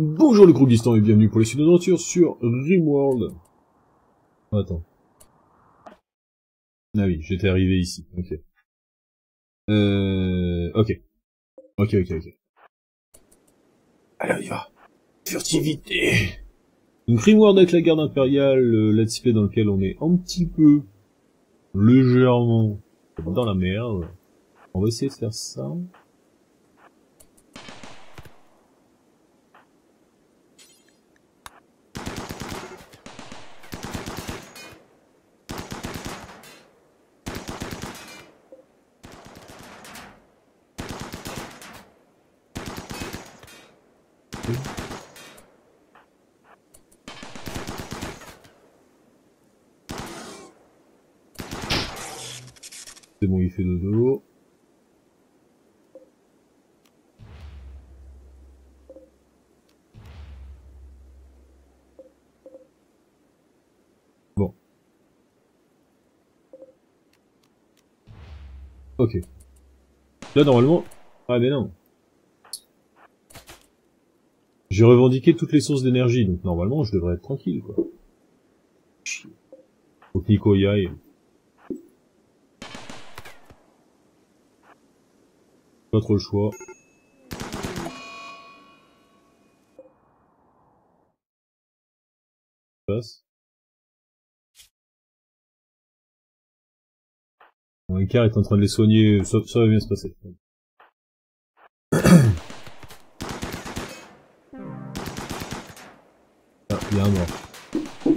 Bonjour le Krooguistan et bienvenue pour les suites d'aventure sur Rimworld. Attends. Ah oui, j'étais arrivé ici. Ok. Ok. Allez, on y va. Furtivité. Donc Rimworld avec la Garde Impériale, let's play dans lequel on est un petit peu légèrement dans la merde. On va essayer de faire ça. C'est bon, il fait dodo. Bon. Ok. Là, normalement... Ah, mais non. J'ai revendiqué toutes les sources d'énergie, donc normalement, je devrais être tranquille, quoi. Faut que Nico y aille. Pas trop le choix. Passe. Bon, Icar est en train de les soigner, ça va bien se passer. Ah, il y a un mort.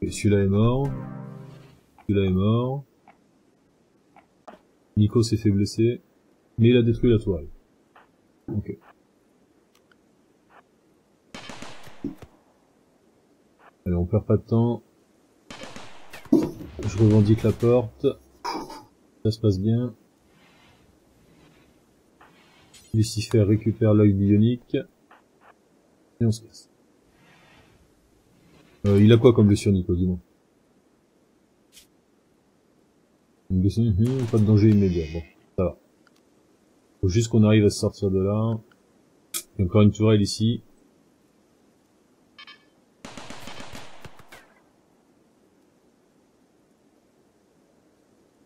Et celui-là est mort. Celui-là est mort. Nico s'est fait blesser. Mais il a détruit la toile. Ok. Allez, on perd pas de temps. Je revendique la porte. Ça se passe bien. Lucifer récupère l'œil bionique. Et on se casse. Il a quoi comme blessure, Nico, dis-moi? Pas de danger immédiat, bon, ça va. Faut juste qu'on arrive à se sortir de là. Il y a encore une tourelle ici.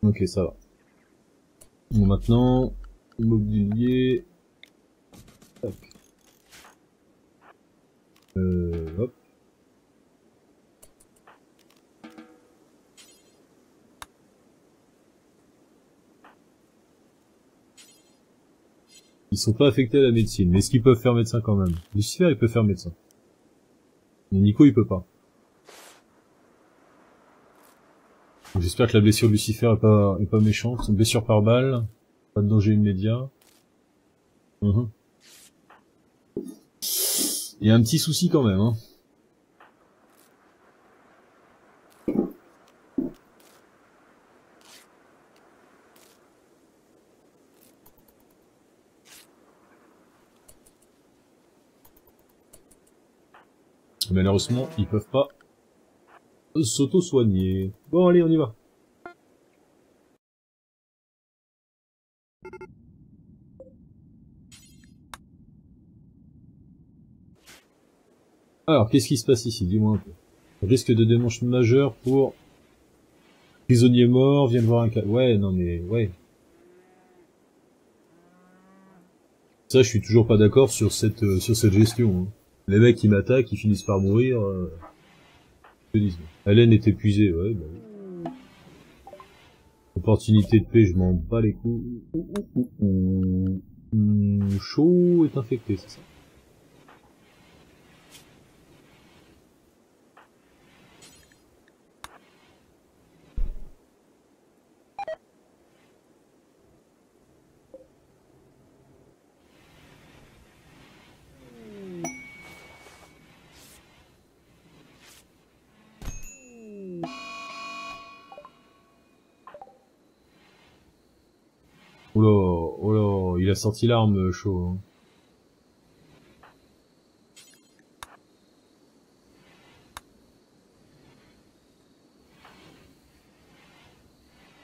Ok, ça va. Bon, maintenant, mobilier. Hop. Hop. Ils sont pas affectés à la médecine, mais est-ce qu'ils peuvent faire médecin quand même? Lucifer, il peut faire médecin. Mais Nico, il peut pas. J'espère que la blessure de Lucifer est pas méchante. C'est une blessure par balle. Pas de danger immédiat. Il y a un petit souci quand même, hein. Malheureusement, ils peuvent pas s'auto-soigner. Bon, allez, on y va. Alors, qu'est-ce qui se passe ici? Dis-moi un peu. Risque de démanche majeure pour prisonnier mort, viens voir un cas. Ouais, non mais, ouais. Ça, je suis toujours pas d'accord sur cette gestion, hein. Les mecs qui m'attaquent, ils finissent par mourir. Je te dis. Hélène est épuisée, ouais. Bah oui. Opportunité de paix, je m'en bats les coups. Chaud est infecté, c'est ça. Oh là, il a sorti l'arme chaud. Hein.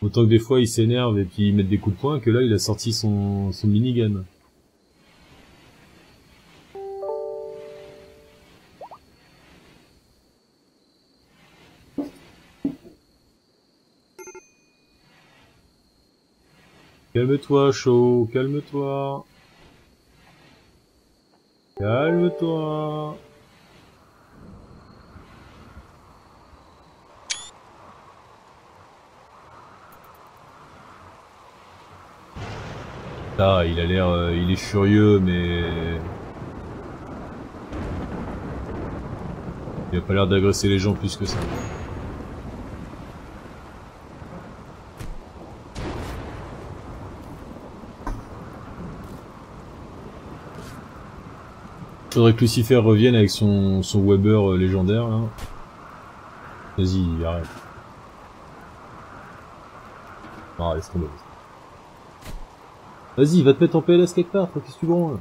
Bon, Autant que des fois il s'énerve et puis il met des coups de poing que là il a sorti son minigun. Calme-toi, Shaw, calme-toi. Calme-toi. Ah, il a l'air... il est furieux, mais... Il a pas l'air d'agresser les gens plus que ça. Faudrait que Lucifer revienne avec son Weber légendaire, là. Vas-y, arrête. Ah, laisse tomber. Vas-y, va te mettre en PLS quelque part, qu'est-ce que tu branles?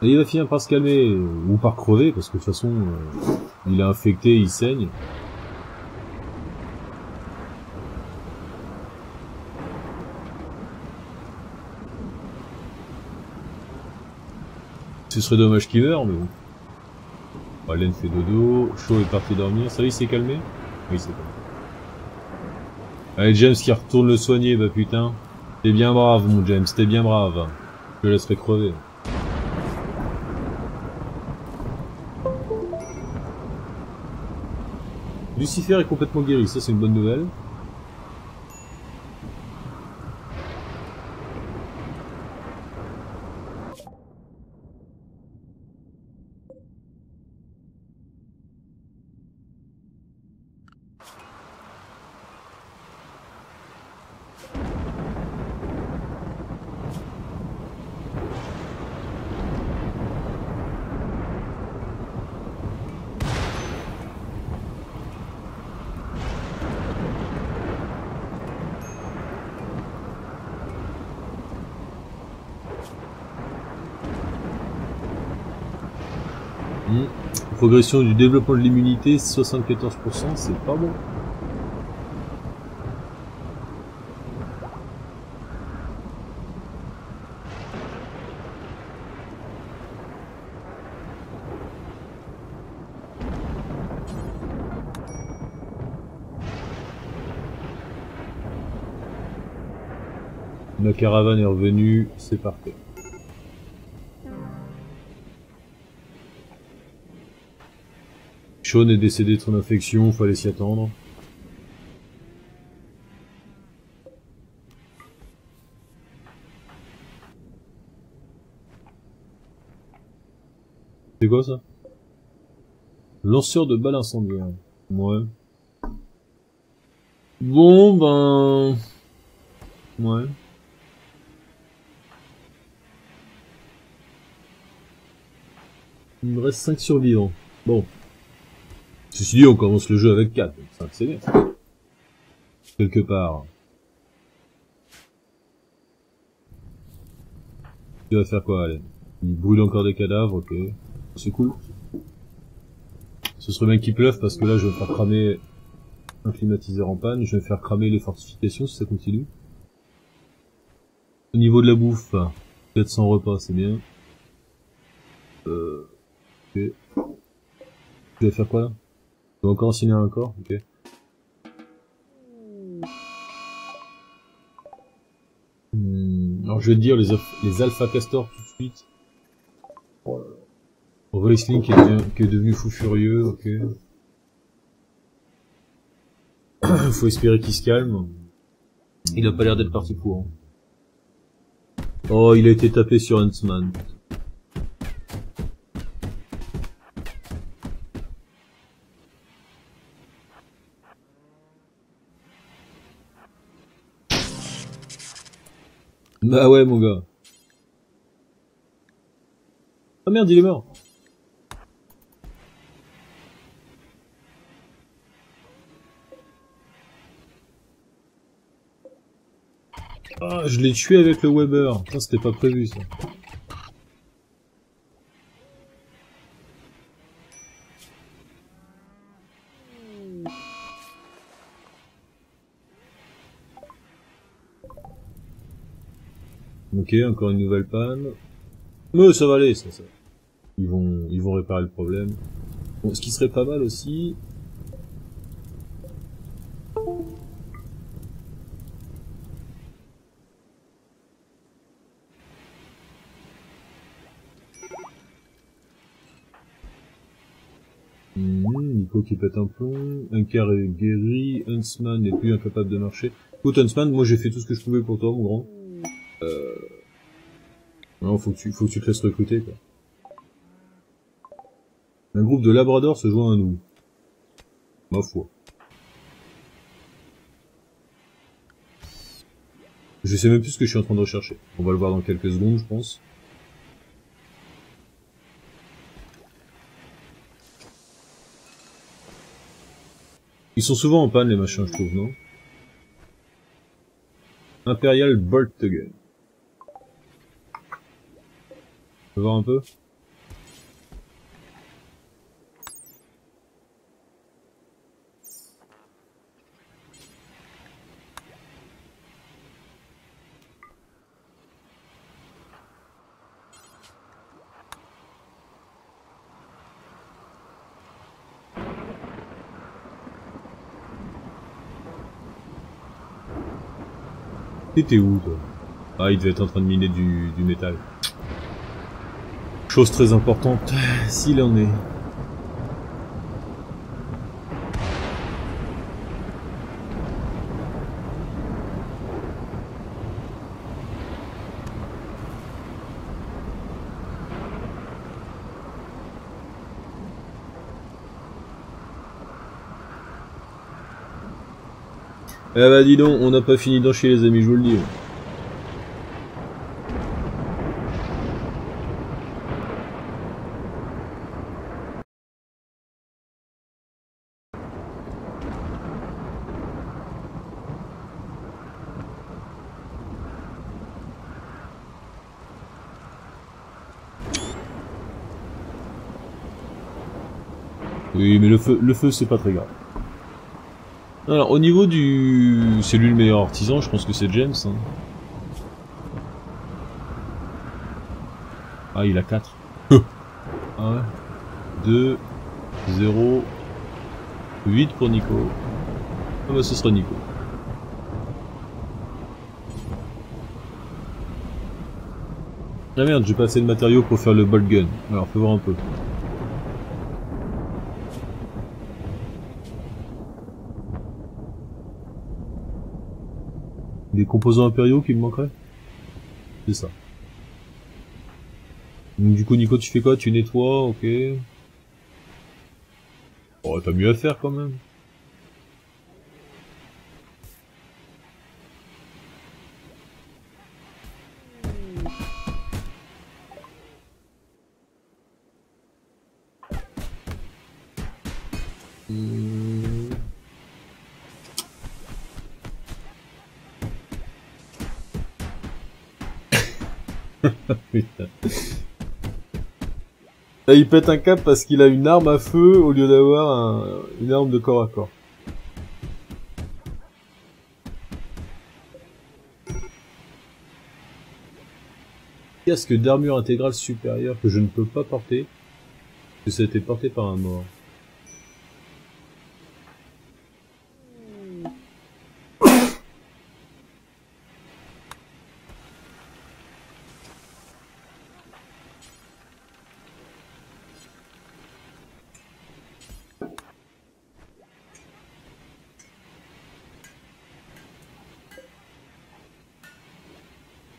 Et il va finir par se calmer, ou par crever, parce que de toute façon, il est infecté, il saigne. Ce serait dommage qu'il meure, mais bon. Alain fait dodo, Shaw est parti dormir, ça y est, il s'est calmé? Oui, c'est bon. Allez, James qui retourne le soigner, bah putain. T'es bien brave, mon James, t'es bien brave. Je le laisserai crever. Lucifer est complètement guéri, ça c'est une bonne nouvelle. Progression du développement de l'immunité, 74%, c'est pas bon. La caravane est revenue, c'est parfait. Shawn est décédé de son infection, fallait s'y attendre. C'est quoi ça? Lanceur de balles incendiaires. Ouais. Bon ben... Ouais. Il me reste 5 survivants. Bon. Ceci dit, on commence le jeu avec 4, donc 5 c'est bien. Quelque part. Tu vas faire quoi, Alain? Il brûle encore des cadavres, ok. C'est cool. Ce serait bien qu'il pleuve parce que là je vais faire cramer un climatiseur en panne, je vais faire cramer les fortifications si ça continue. Au niveau de la bouffe, 400 repas, c'est bien. Ok. Tu vas faire quoi là? Je vais encore signer un corps, ok. Alors je vais te dire les alpha castors tout de suite. Wrestling qui est devenu fou furieux, ok. Faut espérer qu'il se calme. Il a pas l'air d'être parti pour. Hein. Oh, il a été tapé sur Huntsman. Bah ouais mon gars. Ah merde, il est mort. Ah, je l'ai tué avec le Weber. Ça c'était pas prévu ça. Ok, encore une nouvelle panne. Mais ça va aller, ça. Ils vont réparer le problème. Bon, ce qui serait pas mal aussi... Nico qui pète un plomb, un quart est guéri, Huntsman n'est plus incapable de marcher. Écoute Huntsman, moi j'ai fait tout ce que je pouvais pour toi mon grand. Non, faut que tu te laisses recruter quoi. Un groupe de labradors se joint à nous. Ma foi. Je sais même plus ce que je suis en train de rechercher. On va le voir dans quelques secondes je pense. Ils sont souvent en panne les machins je trouve, non? Impérial Bolt Gun. On peut voir un peu? T'étais où toi? Ah, il devait être en train de miner du métal. Chose très importante, s'il en est. Eh bah dis donc, on n'a pas fini d'encher les amis, je vous le dis. Oui, mais le feu c'est pas très grave. Alors au niveau du... c'est lui le meilleur artisan, je pense que c'est James. Hein. Ah il a 4. 1, 2, 0, 8 pour Nico. Ah bah ce sera Nico. Ah merde, j'ai pas assez de matériaux pour faire le bolt gun. Alors faut voir un peu. Des composants impériaux qui me manqueraient? C'est ça. Donc du coup Nico tu fais quoi? Tu nettoies, ok. Oh t'as mieux à faire quand même. Là, il pète un câble parce qu'il a une arme à feu au lieu d'avoir une arme de corps à corps. Casque d'armure intégrale supérieure que je ne peux pas porter, que ça a été porté par un mort.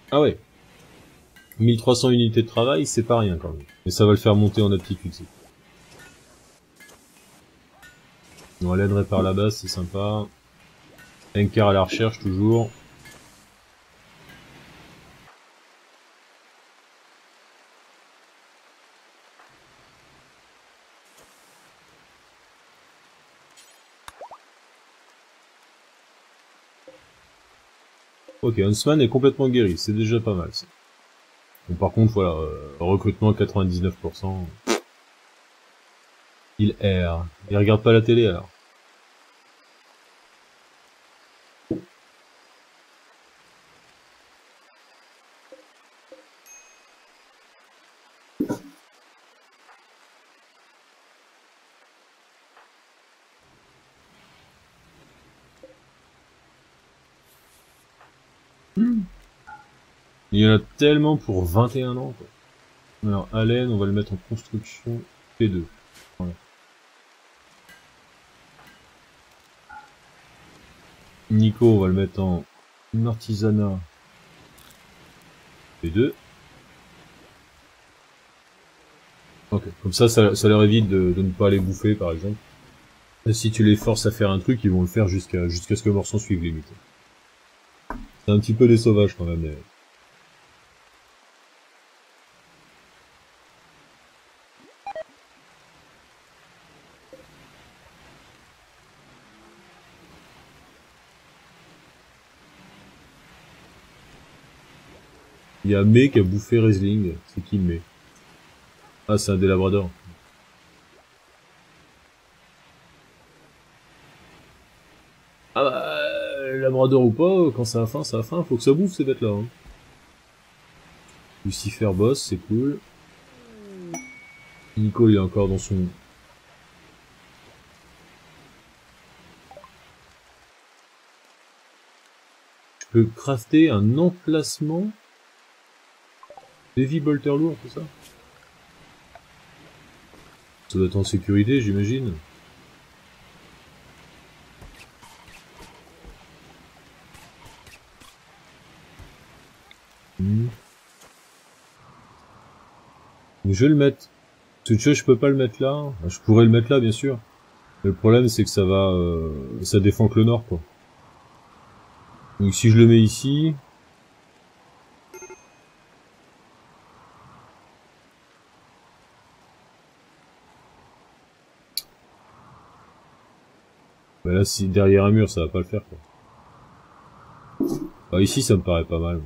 Ah ouais, 1300 unités de travail, c'est pas rien quand même. Mais ça va le faire monter en aptitude. On va l'aider par la base, c'est sympa. Un quart à la recherche toujours. Ok, Huntsman est complètement guéri, c'est déjà pas mal ça. Bon, par contre, voilà, recrutement 99%. Il erre. Il regarde pas la télé alors. Il y en a tellement pour 21 ans, quoi. Alors, haleine, on va le mettre en construction P2. Voilà. Nico, on va le mettre en artisanat P2. Ok, comme ça, ça leur évite de ne pas les bouffer, par exemple. Et si tu les forces à faire un truc, ils vont le faire jusqu'à ce que leur sang suive limite. C'est un petit peu des sauvages, quand même. Mais... il y a May qui a bouffé Riesling. C'est qui May? Ah, c'est un des labradors. Ah bah, labrador ou pas, quand ça a faim, faut que ça bouffe ces bêtes-là. Hein. Lucifer boss, c'est cool. Nico, il est encore dans son... Je peux crafter un emplacement... Heavy bolter lourd, c'est ça? Ça doit être en sécurité, j'imagine. Je vais le mettre. Ce jeu, je peux pas le mettre là. Je pourrais le mettre là, bien sûr. Mais le problème, c'est que ça va... ça défend que le nord, quoi. Donc si je le mets ici... Mais là, si derrière un mur, ça va pas le faire, quoi. Enfin, ici, ça me paraît pas mal.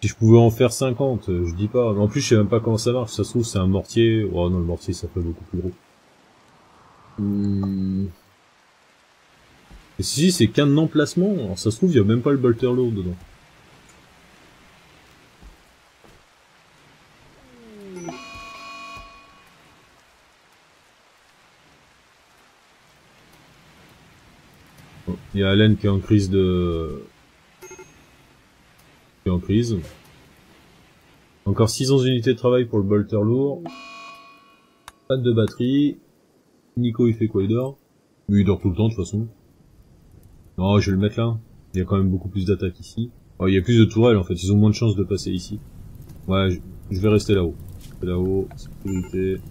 Si je pouvais en faire 50, je dis pas. Mais en plus, je sais même pas comment ça marche. Ça se trouve, c'est un mortier. Oh non, le mortier, ça fait beaucoup plus gros. Et si, c'est qu'un emplacement. Alors, ça se trouve, il y a même pas le bolter lourd dedans. Il y a Allen qui est en crise de... qui est en crise. Encore 600 unités de travail pour le bolter lourd. Panne de batterie. Nico, il fait quoi? Il dort? Oui, il dort tout le temps de toute façon. Non, je vais le mettre là. Il y a quand même beaucoup plus d'attaques ici. Oh, il y a plus de tourelles en fait, ils ont moins de chances de passer ici. Ouais, je vais rester là-haut. Là-haut, sécurité...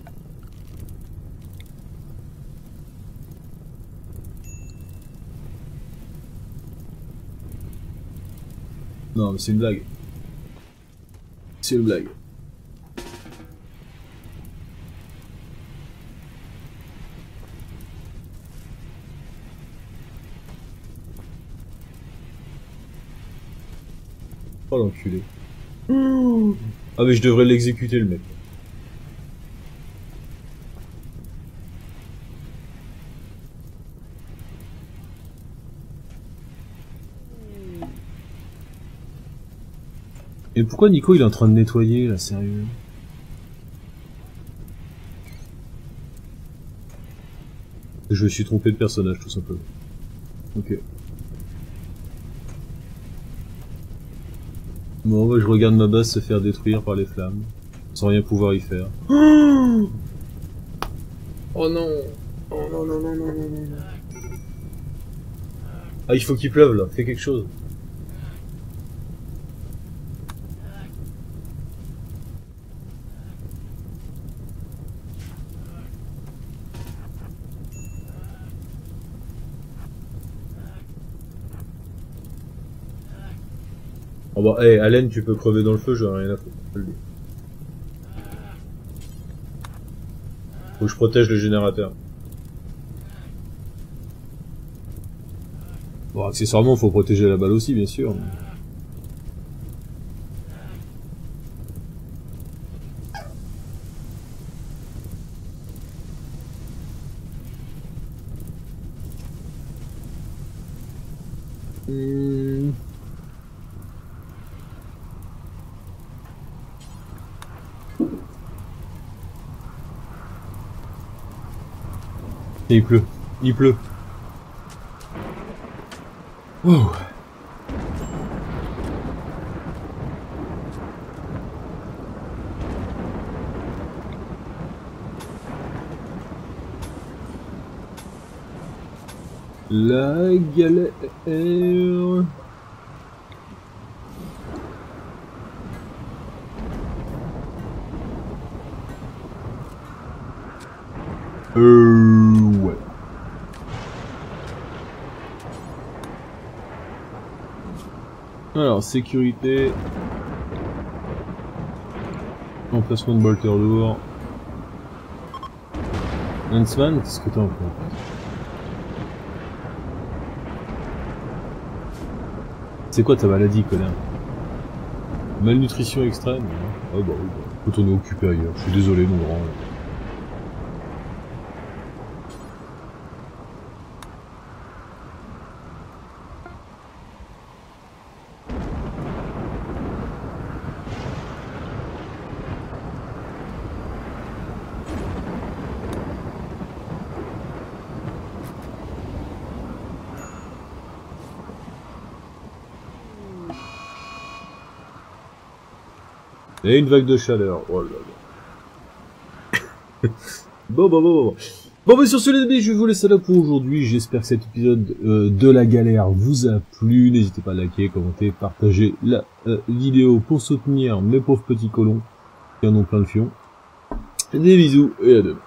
Non, mais c'est une blague. C'est une blague. Oh l'enculé. Ah mais je devrais l'exécuter le mec. Et pourquoi Nico il est en train de nettoyer là, sérieux? Je me suis trompé de personnage tout simplement. Ok. Bon ouais, je regarde ma base se faire détruire par les flammes, sans rien pouvoir y faire. Oh non! Oh non non non non non non. Ah il faut qu'il pleuve là, fais quelque chose. Oh bah, hey, Allen, tu peux crever dans le feu, j'en ai rien à foutre. Faut que je protège le générateur. Bon, accessoirement, faut protéger la balle aussi, bien sûr. Il pleut. Il pleut. Wow. La galère... ouais. Alors, sécurité... Emplacement de bolter lourd... Hansman, qu'est-ce que t'as en fait? C'est quoi ta maladie, connard? Malnutrition extrême? Ah bah oui, quand on est occupé ailleurs. Je suis désolé, mon grand. Et une vague de chaleur, oh là là. Bon, sur ce les amis, je vous laisse là pour aujourd'hui. J'espère que cet épisode de la galère vous a plu. N'hésitez pas à liker, commenter, partager la vidéo pour soutenir mes pauvres petits colons qui en ont plein le fion. Des bisous et à demain.